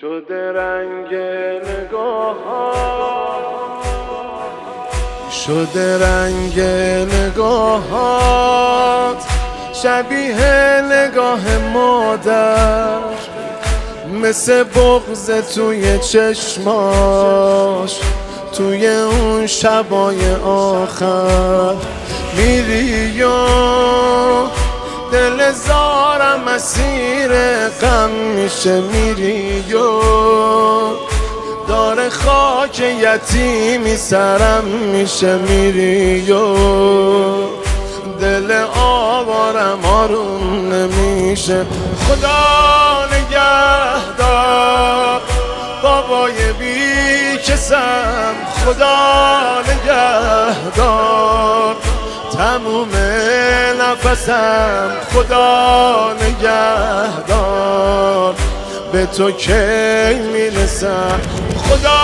شده رنگ نگاه‌ها، شده رنگ نگاهات شبیه نگاه مادر، مثل بغض توی چشماش توی اون شبای آخر. میری و دل زارم اسیر غم میشه، میری و داره خاک یتیمی سرم میشه، میری و دل آوارم آروم نمیشه. خدا نگهدار بابای بیکسم، خدا نگهدار تموم نفسم، خدا نگهدار به تو کی میرسم. خدا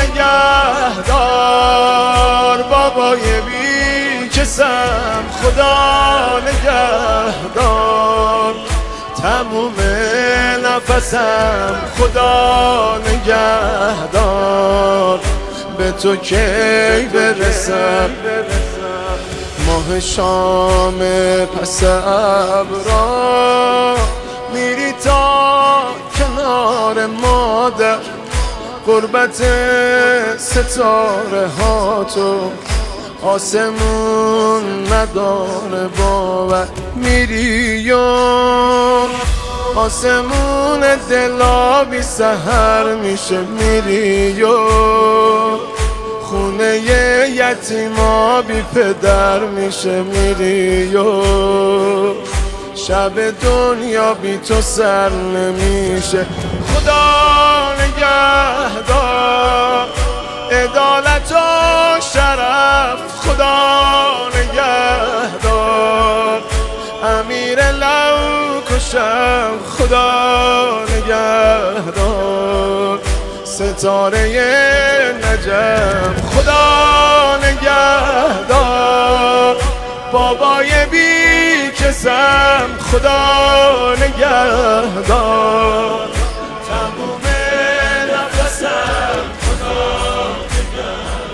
نگهدار بابای بیکسم، خدا نگهدار تموم نفسم، خدا نگهدار به تو کی برسم. ماه شام پس ابرا میری تا کنار مادر، قربت ستاره ها تو آسمون نداره باور. میری و آسمون دلا بی سحر میشه، میری و خونه یتیما بی پدر میشه، میری و شب دنیا بی تو سر نمیشه. خدا نگهدار عدالت و شرف، خدا نگهدار امیر لوکشم، خدا نگهدار ستاره نجم، خدا نگهدار بابای بیکسم، خدا نگهدار تموم نفسم، خدا نگهدار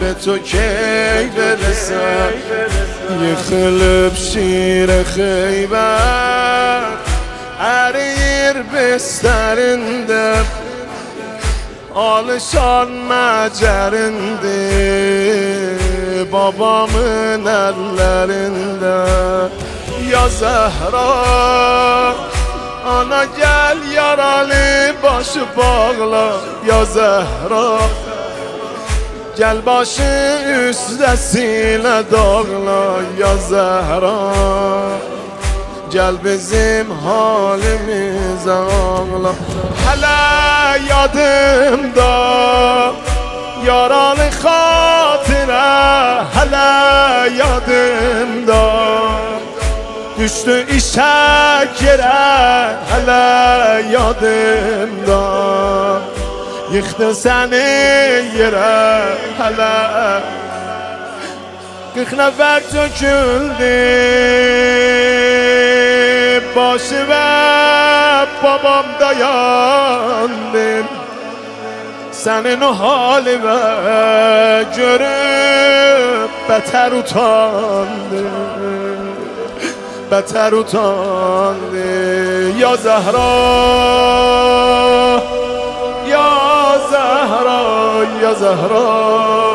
به تو کی برسم. یه خلب شیر خیبر عریر بسترنده، آلشان مجرنده، babamın ellerinde. Ya Zehra ana gel yaralı başı bağla, ya Zehra gel başı üstesiyle dağla, ya Zehra gel bizim halimize ağla. Hele yadımda yaralı hatıra، hala yadımda düştü işek yere، hala yadımda yıktı seni yere، hala 40 nefer döküldü başı ve babam dayandı. Sənin o halimə görüb bətər utandım، bətər utandım. Ya Zəhra، ya Zəhra، ya Zəhra